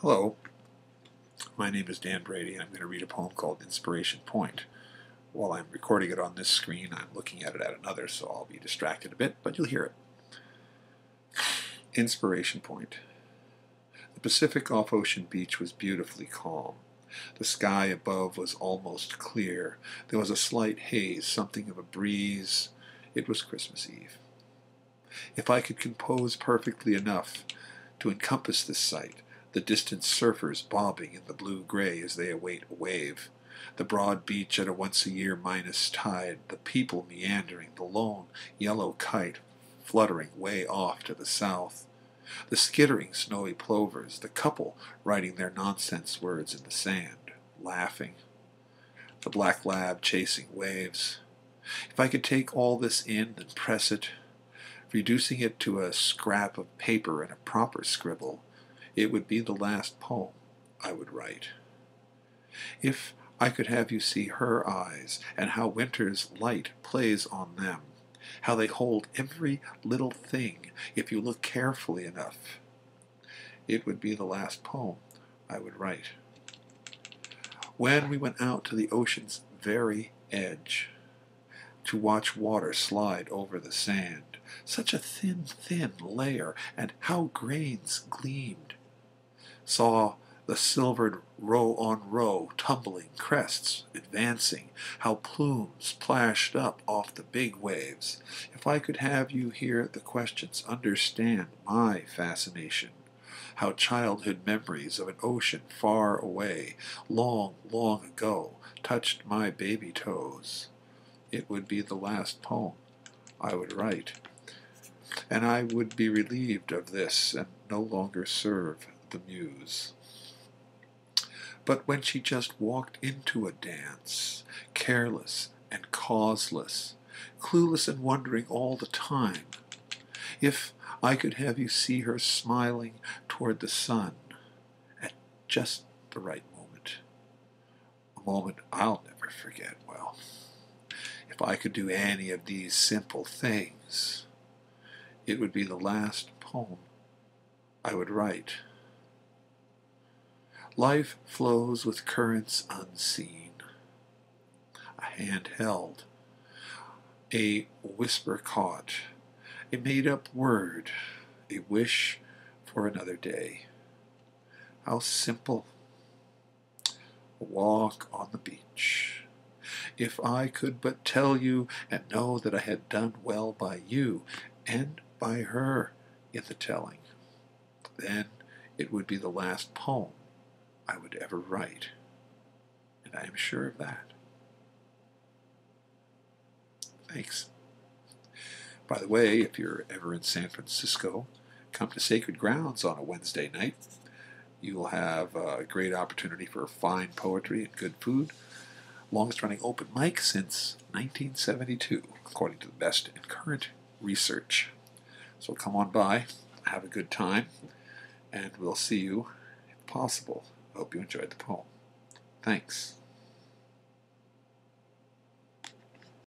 Hello, my name is Dan Brady, and I'm going to read a poem called Inspiration Point. While I'm recording it on this screen, I'm looking at it at another, so I'll be distracted a bit, but you'll hear it. Inspiration Point. The Pacific off-ocean beach was beautifully calm. The sky above was almost clear. There was a slight haze, something of a breeze. It was Christmas Eve. If I could compose perfectly enough to encompass this sight, the distant surfers bobbing in the blue-gray as they await a wave, the broad beach at a once-a-year minus tide, the people meandering, the lone yellow kite fluttering way off to the south, the skittering snowy plovers, the couple writing their nonsense words in the sand, laughing, the black lab chasing waves. If I could take all this in and press it, reducing it to a scrap of paper and a proper scribble, it would be the last poem I would write. If I could have you see her eyes, and how winter's light plays on them, how they hold every little thing if you look carefully enough, it would be the last poem I would write. When we went out to the ocean's very edge, to watch water slide over the sand, such a thin, thin layer, and how grains gleamed, saw the silvered row on row, tumbling crests, advancing, how plumes plashed up off the big waves. If I could have you hear the questions, understand my fascination, how childhood memories of an ocean far away, long, long ago, touched my baby toes, it would be the last poem I would write. And I would be relieved of this, and no longer serve the muse. But when she just walked into a dance, careless and causeless, clueless and wondering all the time, if I could have you see her smiling toward the sun at just the right moment, a moment I'll never forget well, if I could do any of these simple things, it would be the last poem I would write. Life flows with currents unseen, a hand held, a whisper caught, a made-up word, a wish for another day. How simple! A walk on the beach. If I could but tell you and know that I had done well by you, and by her in the telling, then it would be the last poem I would ever write, and I am sure of that. Thanks. By the way, if you're ever in San Francisco, come to Sacred Grounds on a Wednesday night. You'll have a great opportunity for fine poetry and good food. Longest-running open mic since 1972, according to the best and current research. So come on by, have a good time, and we'll see you if possible. I hope you enjoyed the poem. Thanks.